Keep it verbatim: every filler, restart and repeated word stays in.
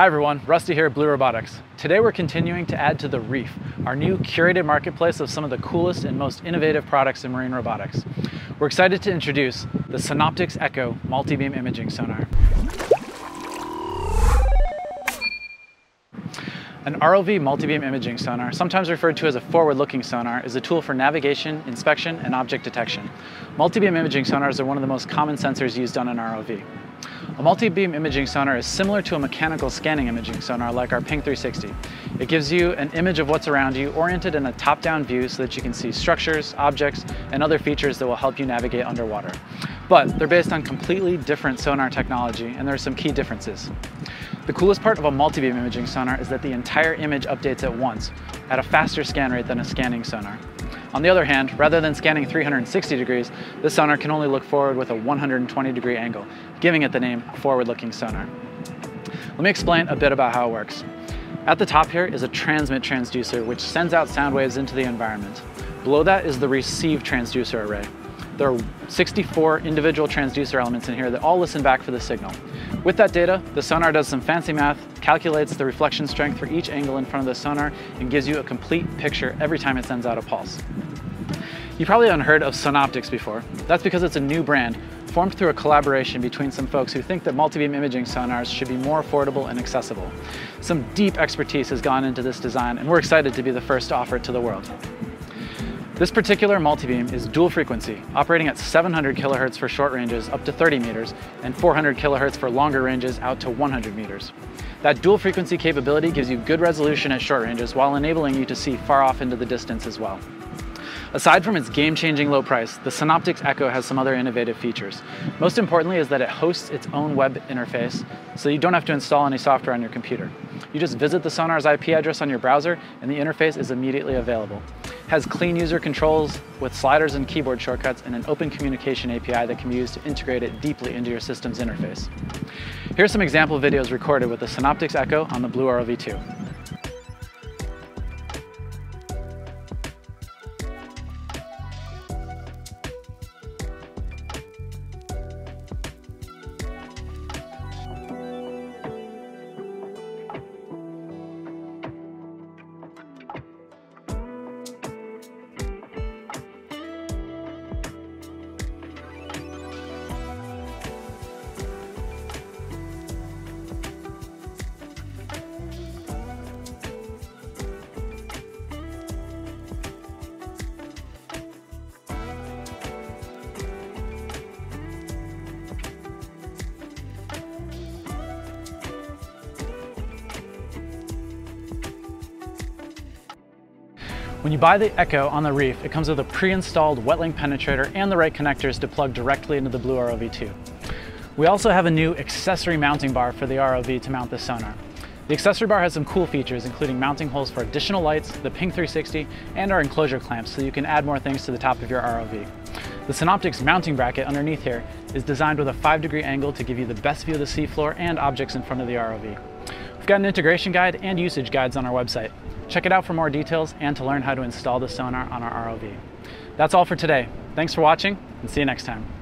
Hi everyone, Rusty here at Blue Robotics. Today we're continuing to add to the Reef, our new curated marketplace of some of the coolest and most innovative products in marine robotics. We're excited to introduce the Sonoptix ECHO multibeam imaging sonar. An R O V multibeam imaging sonar, sometimes referred to as a forward-looking sonar, is a tool for navigation, inspection, and object detection. Multibeam imaging sonars are one of the most common sensors used on an R O V. A multi-beam imaging sonar is similar to a mechanical scanning imaging sonar like our Ping three sixty. It gives you an image of what's around you, oriented in a top-down view so that you can see structures, objects, and other features that will help you navigate underwater. But they're based on completely different sonar technology, and there are some key differences. The coolest part of a multi-beam imaging sonar is that the entire image updates at once, at a faster scan rate than a scanning sonar. On the other hand, rather than scanning three hundred sixty degrees, this sonar can only look forward with a one hundred twenty degree angle, giving it the name forward-looking sonar. Let me explain a bit about how it works. At the top here is a transmit transducer, which sends out sound waves into the environment. Below that is the receive transducer array. There are sixty-four individual transducer elements in here that all listen back for the signal. With that data, the sonar does some fancy math, calculates the reflection strength for each angle in front of the sonar, and gives you a complete picture every time it sends out a pulse. You probably haven't heard of Sonoptix before. That's because it's a new brand formed through a collaboration between some folks who think that multibeam imaging sonars should be more affordable and accessible. Some deep expertise has gone into this design, and we're excited to be the first to offer it to the world. This particular multibeam is dual frequency, operating at seven hundred kilohertz for short ranges up to thirty meters and four hundred kilohertz for longer ranges out to one hundred meters. That dual frequency capability gives you good resolution at short ranges while enabling you to see far off into the distance as well. Aside from its game-changing low price, the Sonoptix ECHO has some other innovative features. Most importantly is that it hosts its own web interface, so you don't have to install any software on your computer. You just visit the sonar's I P address on your browser, and the interface is immediately available. It has clean user controls with sliders and keyboard shortcuts and an open communication A P I that can be used to integrate it deeply into your system's interface. Here are some example videos recorded with the Sonoptix ECHO on the Blue R O V two. When you buy the ECHO on the Reef, it comes with a pre-installed WetLink penetrator and the right connectors to plug directly into the Blue R O V two. We also have a new accessory mounting bar for the R O V to mount the sonar. The accessory bar has some cool features, including mounting holes for additional lights, the Ping three sixty, and our enclosure clamps, so you can add more things to the top of your R O V. The Sonoptix mounting bracket underneath here is designed with a five degree angle to give you the best view of the seafloor and objects in front of the R O V. We've got an integration guide and usage guides on our website. Check it out for more details and to learn how to install the sonar on our R O V. That's all for today. Thanks for watching, and see you next time.